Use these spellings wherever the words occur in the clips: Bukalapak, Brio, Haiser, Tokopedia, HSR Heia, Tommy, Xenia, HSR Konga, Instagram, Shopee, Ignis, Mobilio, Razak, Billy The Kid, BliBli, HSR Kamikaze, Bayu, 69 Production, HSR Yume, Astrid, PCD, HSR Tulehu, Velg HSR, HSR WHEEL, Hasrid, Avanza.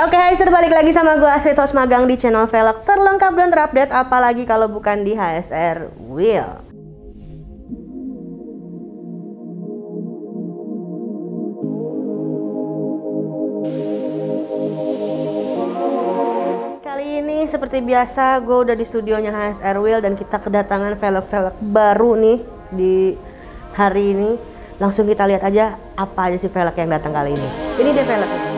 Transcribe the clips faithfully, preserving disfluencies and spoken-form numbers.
Oke, Haiser, balik lagi sama gue Astrid, host magang di channel Velg. Terlengkap dan terupdate apalagi kalau bukan di H S R Wheel. Kali ini seperti biasa gue udah di studionya H S R Wheel dan kita kedatangan velg-velg baru nih di hari ini. Langsung kita lihat aja apa aja sih velg yang datang kali ini. Ini dia velgnya.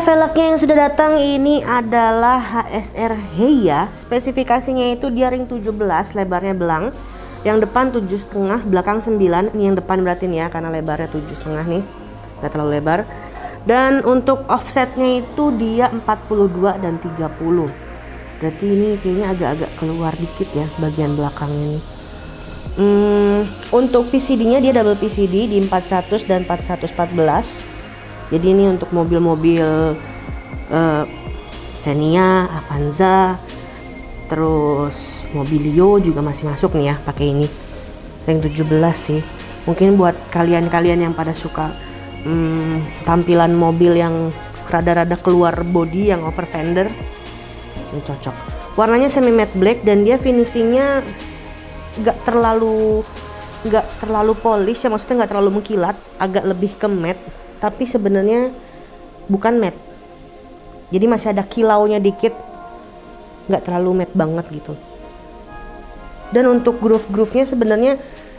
Velgnya yang sudah datang ini adalah H S R Heia. Spesifikasinya itu dia ring tujuh belas, lebarnya belang. Yang depan tujuh koma lima, belakang sembilan. Ini yang depan berarti nih ya, karena lebarnya tujuh koma lima nih, nggak terlalu lebar. Dan untuk offsetnya itu dia empat puluh dua dan tiga puluh. Berarti ini kayaknya agak-agak keluar dikit ya bagian belakang ini. hmm, Untuk P C D-nya dia double P C D di empat ratus dan empat satu satu empat belas. Jadi ini untuk mobil-mobil uh, Xenia, Avanza, terus Mobilio juga masih masuk nih ya pakai ini. Ring tujuh belas sih. Mungkin buat kalian-kalian yang pada suka um, tampilan mobil yang rada-rada keluar body yang over fender, ini cocok. Warnanya semi matte black dan dia finishingnya nggak terlalu nggak terlalu polish ya, maksudnya nggak terlalu mengkilat, agak lebih ke matte. Tapi sebenarnya bukan matte, jadi masih ada kilaunya dikit, nggak terlalu matte banget gitu. Dan untuk groove-groove-nya sebenarnya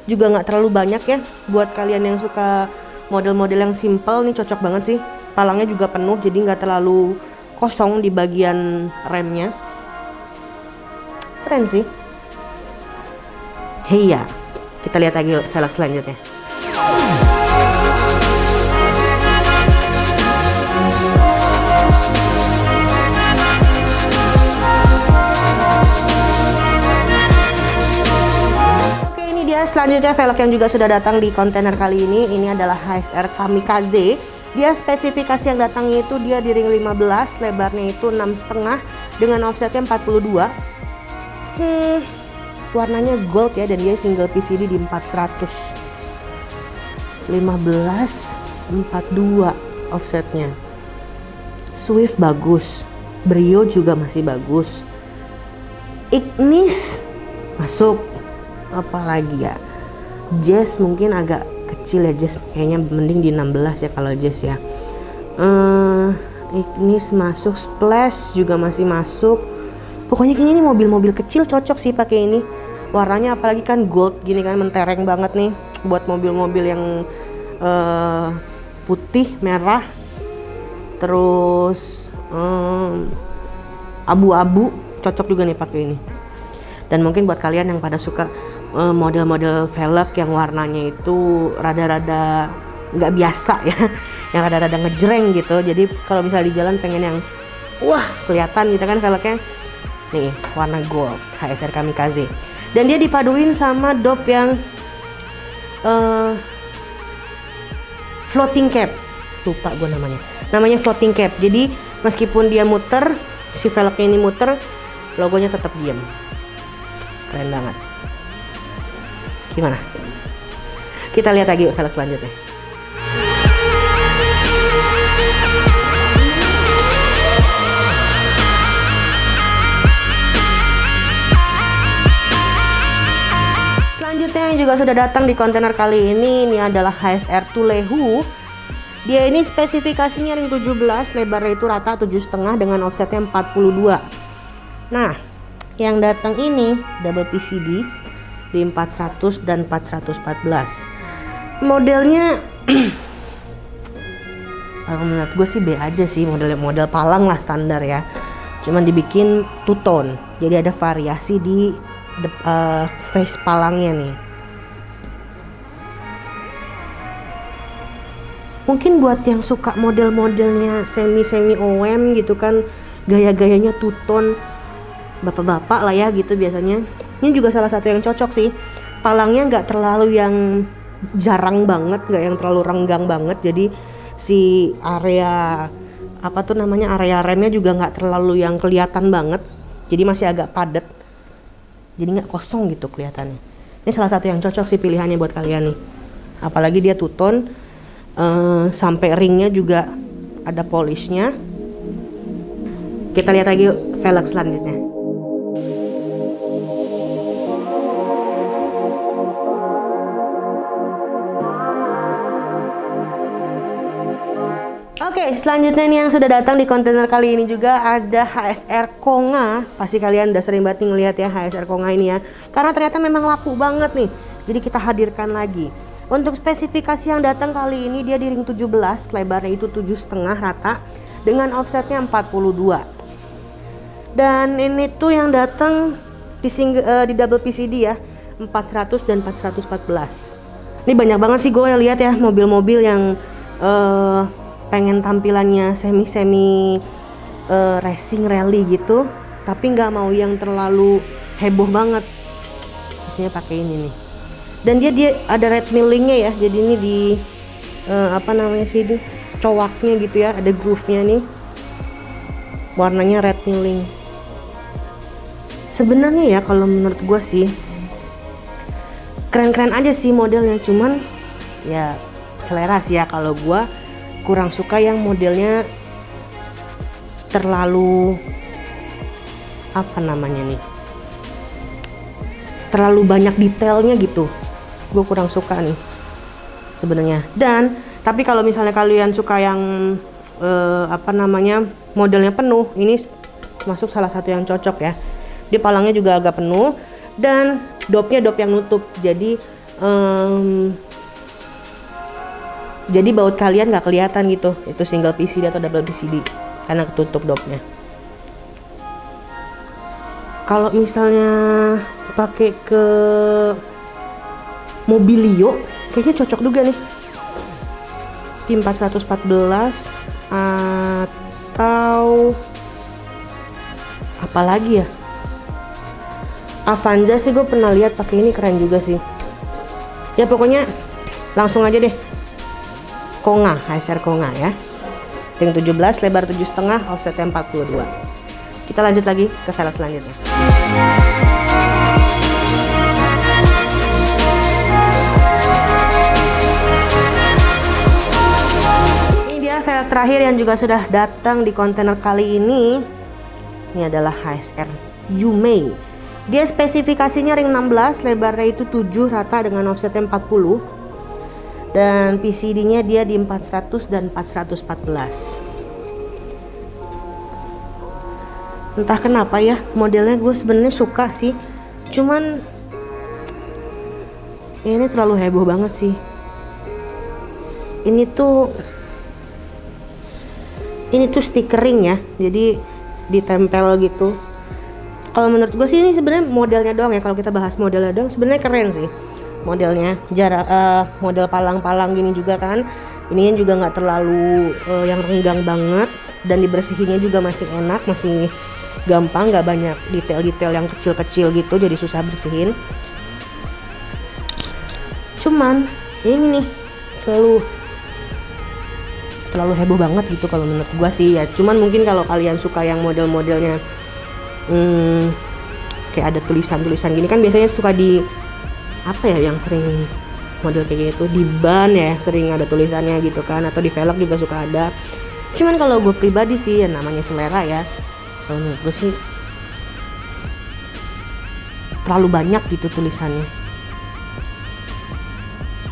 juga nggak terlalu banyak ya. Buat kalian yang suka model-model yang simple nih cocok banget sih. Palangnya juga penuh jadi nggak terlalu kosong di bagian remnya. Keren sih. Hei ya, kita lihat lagi velg selanjutnya. Selanjutnya velg yang juga sudah datang di kontainer kali ini, ini adalah H S R Kamikaze. Dia spesifikasi yang datang itu dia di ring lima belas, lebarnya itu enam koma lima dengan offsetnya empat puluh dua. Hmm, warnanya gold ya dan dia single P C D di empat ratus. lima belas, empat puluh dua offsetnya. Swift bagus, Brio juga masih bagus. Ignis masuk. Apalagi ya, Jazz mungkin agak kecil ya, Jazz kayaknya mending di enam belas ya kalau Jazz ya. uh, Ignis masuk, Splash juga masih masuk. Pokoknya kayaknya ini mobil-mobil kecil cocok sih pakai ini. Warnanya apalagi kan gold gini kan, mentereng banget nih buat mobil-mobil yang uh, putih, merah, terus abu-abu, um, cocok juga nih pakai ini. Dan mungkin buat kalian yang pada suka model-model velg yang warnanya itu rada-rada nggak biasa ya, yang rada-rada ngejreng gitu, jadi kalau misalnya di jalan pengen yang wah kelihatan gitu kan velgnya, nih warna gold H S R Kamikaze. Dan dia dipaduin sama dop yang uh, floating cap, lupa gue namanya namanya floating cap. Jadi meskipun dia muter, si velgnya ini muter, logonya tetap diem. Keren banget. Gimana? Kita lihat lagi velg selanjutnya. Selanjutnya yang juga sudah datang di kontainer kali ini, ini adalah H S R Tulehu. Dia ini spesifikasinya ring tujuh belas, lebarnya itu rata tujuh koma lima dengan offsetnya empat puluh dua. Nah, yang datang ini double P C D di empat ratus dan empat satu satu empat belas. Modelnya kalau menurut gue sih B aja sih, modelnya model palang lah standar ya. Cuman dibikin two tone, jadi ada variasi di de, uh, face palangnya nih. Mungkin buat yang suka model-modelnya semi-semi O M gitu kan, gaya-gayanya two tone, bapak-bapak lah ya gitu biasanya. Ini juga salah satu yang cocok sih. Palangnya nggak terlalu yang jarang banget, nggak yang terlalu renggang banget. Jadi si area apa tuh namanya, area remnya juga nggak terlalu yang kelihatan banget. Jadi masih agak padat. jadi nggak kosong gitu kelihatannya. Ini salah satu yang cocok sih pilihannya buat kalian nih, apalagi dia two tone, uh, sampai ringnya juga ada polishnya. Kita lihat lagi velg selanjutnya. Oke, selanjutnya nih yang sudah datang di kontainer kali ini juga ada H S R Konga. Pasti kalian udah sering banget ngeliat ya H S R Konga ini ya, karena ternyata memang laku banget nih, jadi kita hadirkan lagi. Untuk spesifikasi yang datang kali ini, dia di ring tujuh belas, lebarnya itu tujuh koma lima rata dengan offsetnya empat puluh dua. Dan ini tuh yang datang di, single, uh, di double P C D ya, empat seratus dan empat satu empat belas. Ini banyak banget sih gue lihat ya mobil-mobil yang uh, pengen tampilannya semi-semi uh, racing rally gitu, tapi nggak mau yang terlalu heboh banget, biasanya pakai ini nih. Dan dia dia ada red millingnya ya, jadi ini di uh, apa namanya sih di cowaknya gitu ya, ada groove-nya nih, warnanya red milling. Sebenarnya ya kalau menurut gua sih keren-keren aja sih modelnya, cuman ya selera sih ya. Kalau gua kurang suka yang modelnya terlalu apa namanya nih, terlalu banyak detailnya gitu, gue kurang suka nih sebenarnya. Dan tapi kalau misalnya kalian suka yang eh, apa namanya modelnya penuh, ini masuk salah satu yang cocok ya. Dia palangnya juga agak penuh dan dopnya dop yang nutup, jadi um, jadi baut kalian nggak kelihatan gitu, itu single P C D atau double P C D karena ketutup dopnya. Kalau misalnya pakai ke Mobilio kayaknya cocok juga nih, tim empat satu empat belas atau apalagi ya, Avanza sih gue pernah lihat pakai ini, keren juga sih ya. Pokoknya langsung aja deh, Konga, H S R Konga ya, ring tujuh belas, lebar tujuh koma lima, offsetnya empat puluh dua. Kita lanjut lagi ke velg selanjutnya. Ini dia velg terakhir yang juga sudah datang di kontainer kali ini. Ini adalah H S R Yume. Dia spesifikasinya ring enam belas, lebarnya itu tujuh rata dengan offsetnya empat puluh. Dan P C D-nya dia di empat seratus dan empat satu empat belas. Entah kenapa ya, modelnya gue sebenarnya suka sih, cuman ini terlalu heboh banget sih. Ini tuh Ini tuh stikering ya, jadi ditempel gitu. Kalau menurut gue sih ini sebenarnya modelnya doang ya. Kalau kita bahas modelnya doang, sebenarnya keren sih modelnya, jarak uh, model palang-palang gini juga kan, ini juga nggak terlalu uh, yang renggang banget, dan dibersihinnya juga masih enak, masih gampang, nggak banyak detail-detail yang kecil-kecil gitu, jadi susah bersihin. Cuman ini nih terlalu terlalu heboh banget gitu kalau menurut gua sih ya. Cuman mungkin kalau kalian suka yang model-modelnya hmm, kayak ada tulisan-tulisan gini kan, biasanya suka di apa ya yang sering model kayak gitu, di ban ya sering ada tulisannya gitu kan, atau di velg juga suka ada. Cuman kalau gue pribadi sih ya namanya selera ya, kalau menurut gue sih terlalu banyak gitu tulisannya.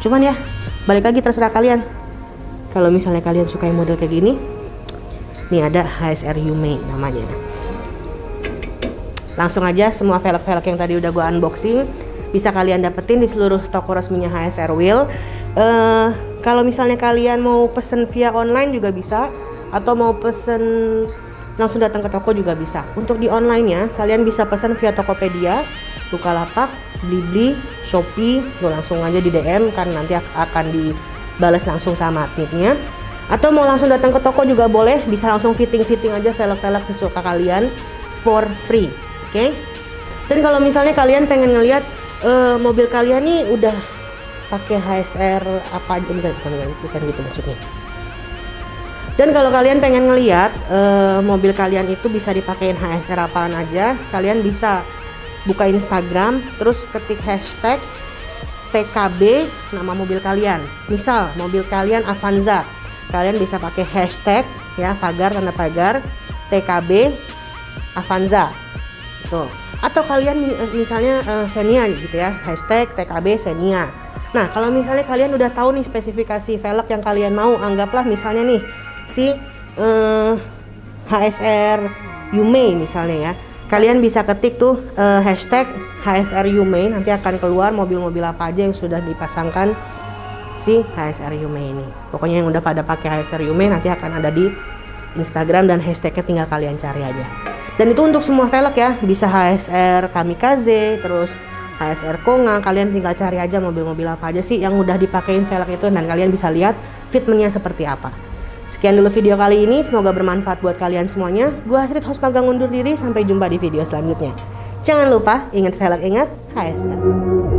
Cuman ya balik lagi terserah kalian, kalau misalnya kalian suka yang model kayak gini. Nih ada H S R Yume namanya. Langsung aja semua velg-velg yang tadi udah gue unboxing bisa kalian dapetin di seluruh toko resminya H S R Wheel. Uh, kalau misalnya kalian mau pesen via online juga bisa, atau mau pesen langsung datang ke toko juga bisa. Untuk di online-nya kalian bisa pesan via Tokopedia, Bukalapak, BliBli, Shopee. Lo langsung aja di D M kan, nanti akan dibalas langsung sama adminnya. Atau mau langsung datang ke toko juga boleh, bisa langsung fitting-fitting aja velg-velg sesuka kalian for free. Oke? Okay? Dan kalau misalnya kalian pengen ngelihat Uh, mobil kalian nih udah pakai H S R apa aja, bukan, bukan, bukan gitu maksudnya. Dan kalau kalian pengen ngelihat uh, mobil kalian itu bisa dipakein H S R apaan aja, kalian bisa buka Instagram, terus ketik hashtag T K B nama mobil kalian. Misal mobil kalian Avanza, kalian bisa pakai hashtag ya pagar tanda pagar T K B Avanza gitu. Atau kalian misalnya uh, Xenia gitu ya, hashtag T K B Xenia. Nah kalau misalnya kalian udah tahu nih spesifikasi velg yang kalian mau, anggaplah misalnya nih si uh, H S R Yume misalnya ya, kalian bisa ketik tuh uh, hashtag H S R Yume, nanti akan keluar mobil-mobil apa aja yang sudah dipasangkan si H S R Yume ini. Pokoknya yang udah pada pakai H S R Yume nanti akan ada di Instagram, dan hashtagnya tinggal kalian cari aja. Dan itu untuk semua velg ya, bisa H S R Kamikaze, terus H S R Konga, kalian tinggal cari aja mobil-mobil apa aja sih yang udah dipakein velg itu, dan kalian bisa lihat fitmentnya seperti apa. Sekian dulu video kali ini, semoga bermanfaat buat kalian semuanya. Gua Hasrid, host magang undur diri, sampai jumpa di video selanjutnya. Jangan lupa, ingat velg, ingat H S R.